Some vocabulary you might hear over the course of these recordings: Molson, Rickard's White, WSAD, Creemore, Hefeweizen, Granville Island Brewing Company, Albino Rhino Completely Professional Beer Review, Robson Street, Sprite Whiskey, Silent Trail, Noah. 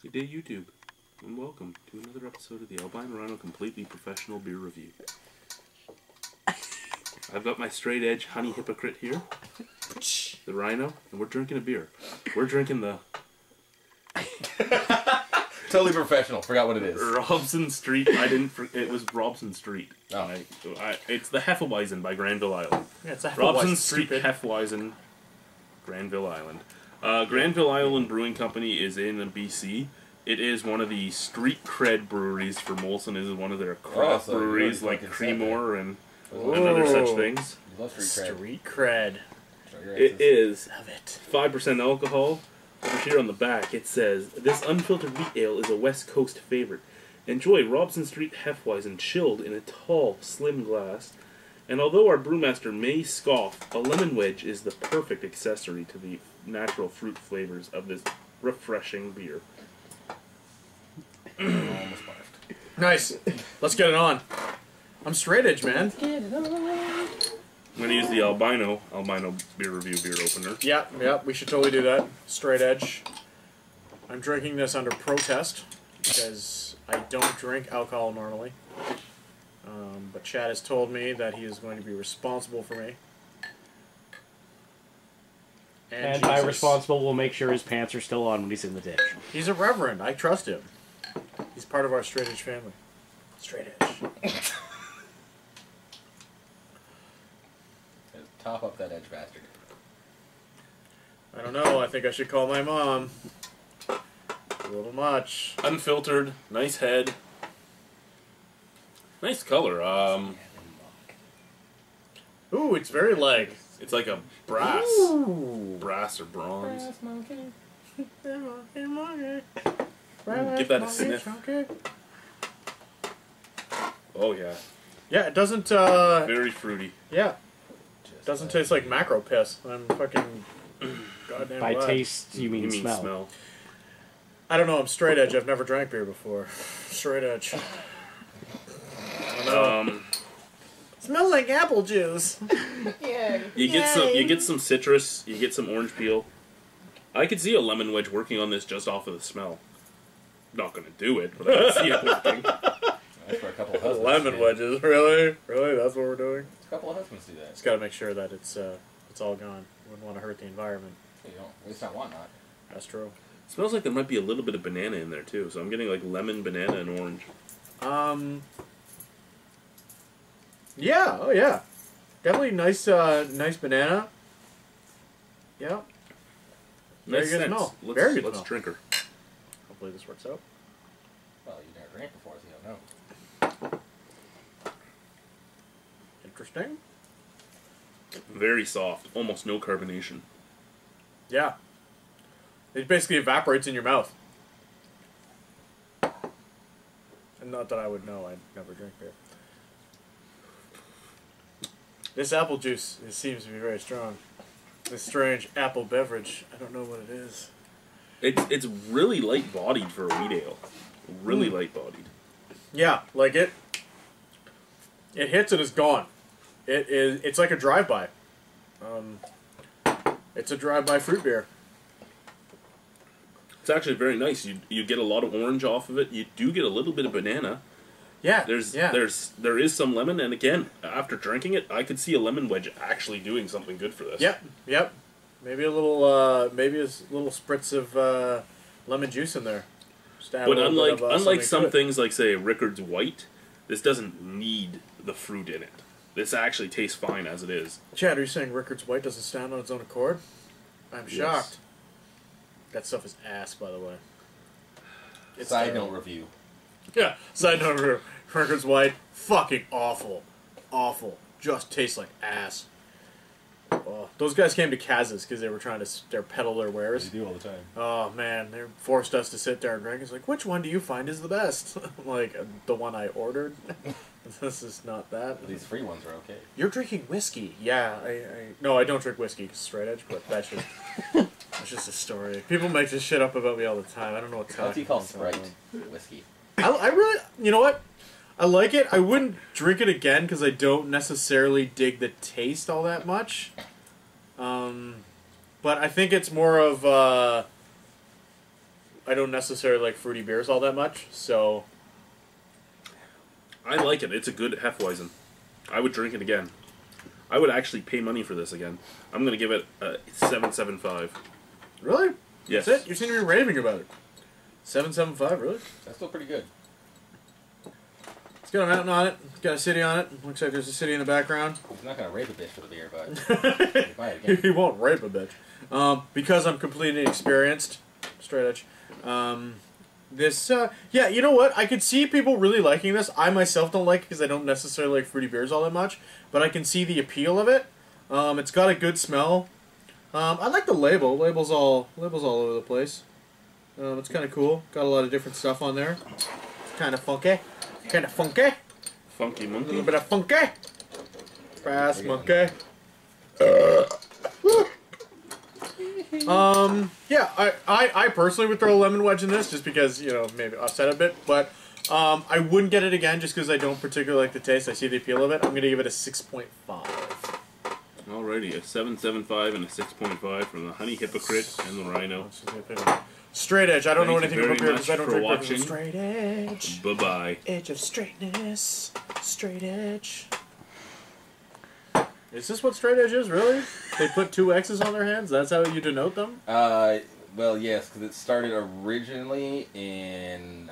Good day, YouTube, and welcome to another episode of the Albino Rhino Completely Professional Beer Review. I've got my straight edge honey hypocrite here, the rhino, and we're drinking a beer. We're drinking the... Totally professional, forgot what it is. Robson Street, it was Robson Street. Oh. It's the Hefeweizen by Granville Island. Yeah, it's a Hefeweizen. Robson Street Hefeweizen, Granville Island. Granville Island Brewing Company is in BC. It is one of the street cred breweries for Molson. It is one of their craft breweries like Creemore and other such things. Street cred. It is 5% alcohol. Over here on the back it says, "This unfiltered wheat ale is a West Coast favorite. Enjoy Robson Street Hefeweizen chilled in a tall, slim glass. And although our brewmaster may scoff, a lemon wedge is the perfect accessory to the natural fruit flavors of this refreshing beer." Nice. Let's get it on. I'm straight edge, man. I'm going to use the albino beer review beer opener. Yep, we should totally do that. Straight edge. I'm drinking this under protest because I don't drink alcohol normally. But Chad has told me that he is going to be responsible for me. And by responsible, we'll make sure his pants are still on when he's in the ditch. He's a reverend. I trust him. He's part of our straight edge family. Straight edge. Top up that edge, bastard. I don't know. I think I should call my mom. A little much. Unfiltered. Nice head. Nice color. Ooh, it's very like... It's like a brass. Ooh. Brass or bronze. Brass monkey. Give that a sniff. Monkey. Oh, yeah. Yeah, it doesn't... very fruity. Yeah. Doesn't taste like macro piss. I'm fucking... Goddamn by taste, you mean smell. I don't know. I'm straight edge. I've never drank beer before. Straight edge. Smells like apple juice. Yeah. You get some citrus, you get some orange peel. I could see a lemon wedge working on this just off of the smell. Not gonna do it, but I could see it working. That's for a couple of husbands. Lemon wedges, really? Really? That's what we're doing? A couple of husbands do that. Just gotta make sure that it's all gone. Wouldn't want to hurt the environment. You don't. At least I want not. That's true. It smells like there might be a little bit of banana in there too, so I'm getting like lemon, banana, and orange. Yeah, oh yeah. Definitely nice nice banana. Yeah. Nice very good smell. Very good Let's drink her. Hopefully this works out. Well, you never drank before, so you don't know. Interesting. Very soft. Almost no carbonation. Yeah. It basically evaporates in your mouth. And not that I would know. I never drink beer. This apple juice, it seems to be very strong. This strange apple beverage, I don't know what it is. It's really light-bodied for a wheat ale. Really light-bodied. Yeah, like it hits and it's gone. It's like a drive-by. It's a drive-by fruit beer. It's actually very nice. You get a lot of orange off of it. You do get a little bit of banana. Yeah, there is some lemon, and again, after drinking it, I could see a lemon wedge actually doing something good for this. Yep. Maybe a little, maybe a little spritz of lemon juice in there. But unlike some things, like say Rickard's White, this doesn't need the fruit in it. This actually tastes fine as it is. Chad, are you saying Rickard's White doesn't stand on its own accord? I'm shocked. That stuff is ass, by the way. It's Side note review. Yeah, side note, Rickard's White, fucking awful. Awful. Just tastes like ass. Oh, those guys came to Kaz's because they were trying to peddle their wares. They do all the time. Oh, man, they forced us to sit there and drink. It's like, which one do you find is the best? Like, the one I ordered? This is not that. These free ones are okay. You're drinking whiskey. Yeah, no, I don't drink whiskey because straight edge, but that's just... That's just a story. People make this shit up about me all the time. I don't know what time. What do you call Sprite Whiskey? I really, you know what? I like it. I wouldn't drink it again because I don't necessarily dig the taste all that much. But I think it's more of I don't necessarily like fruity beers all that much, so... I like it. It's a good Hefeweizen. I would drink it again. I would actually pay money for this again. I'm going to give it a 7.75. Really? Yes. That's it? You seem to be raving about it. 7.75, really? That's still pretty good. It's got a mountain on it. It's got a city on it. Looks like there's a city in the background. I'm not going to rape a bitch for the beer, but... buy it again. You won't rape a bitch. Because I'm completely experienced. Straight edge. This, yeah, you know what? I could see people really liking this. I myself don't like it because I don't necessarily like fruity beers all that much, but I can see the appeal of it. It's got a good smell. I like the label. Labels all over the place. It's kind of cool. Got a lot of different stuff on there. Kind of funky. Kind of funky. Funky monkey. A little bit of funky. Fast monkey. Yeah, I personally would throw a lemon wedge in this just because, you know, maybe offset a bit, but I wouldn't get it again just because I don't particularly like the taste. I see the appeal of it. I'm going to give it a 6.5. Alrighty, a 7.75 and a 6.5 from the Honey Hypocrite and the Rhino. Straight edge. I don't know anything about beer because I don't drink watching. Straight edge. Bye-bye. Edge of straightness. Straight edge. Is this what straight edge is, really? They put two X's on their hands? That's how you denote them? Well, yes, because it started originally in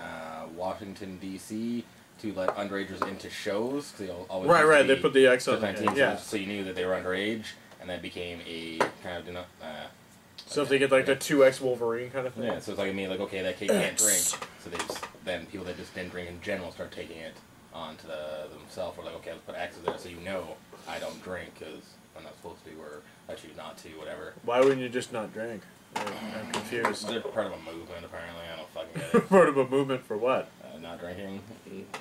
Washington, D.C. to let underagers into shows. Cause always right, they put the X on their hands. Yeah. So you knew that they were underage, and that became a kind of... so if they get, like, the 2X Wolverine kind of thing? Yeah, so it's like, I mean, like, okay, that kid can't drink. So they just, then people that just didn't drink in general start taking it onto themselves. We're like, okay, let's put X's there so you know I don't drink because I'm not supposed to, or I choose not to, whatever. Why wouldn't you just not drink? I'm confused. They're part of a movement, apparently. I don't fucking get it. Part of a movement for what? Not drinking.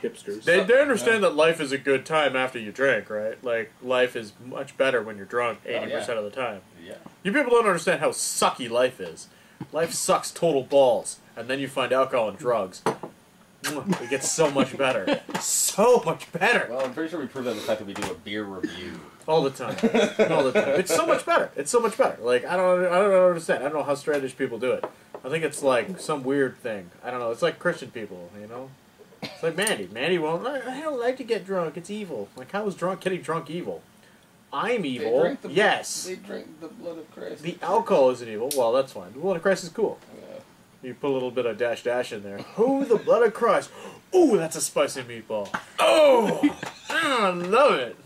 Hipsters. They understand that life is a good time after you drink, right? Like, life is much better when you're drunk 80% of the time. Yeah. You people don't understand how sucky life is. Life sucks total balls, and then you find alcohol and drugs. It gets so much better. So much better. Well, I'm pretty sure we proved that in the fact that we do a beer review. All the time. All the time. It's so much better. It's so much better. Like, I don't understand. I don't know how straight edge people do it. I think it's like some weird thing. I don't know. It's like Christian people, you know? It's like Mandy. Mandy won't. I don't like to get drunk. It's evil. Like, how is getting drunk evil? I'm evil. They drink the blood. They drink the blood of Christ. The alcohol isn't evil. Well, that's fine. The blood of Christ is cool. Yeah. You put a little bit of dash in there. Oh, the blood of Christ. Ooh, that's a spicy meatball. Oh, I love it.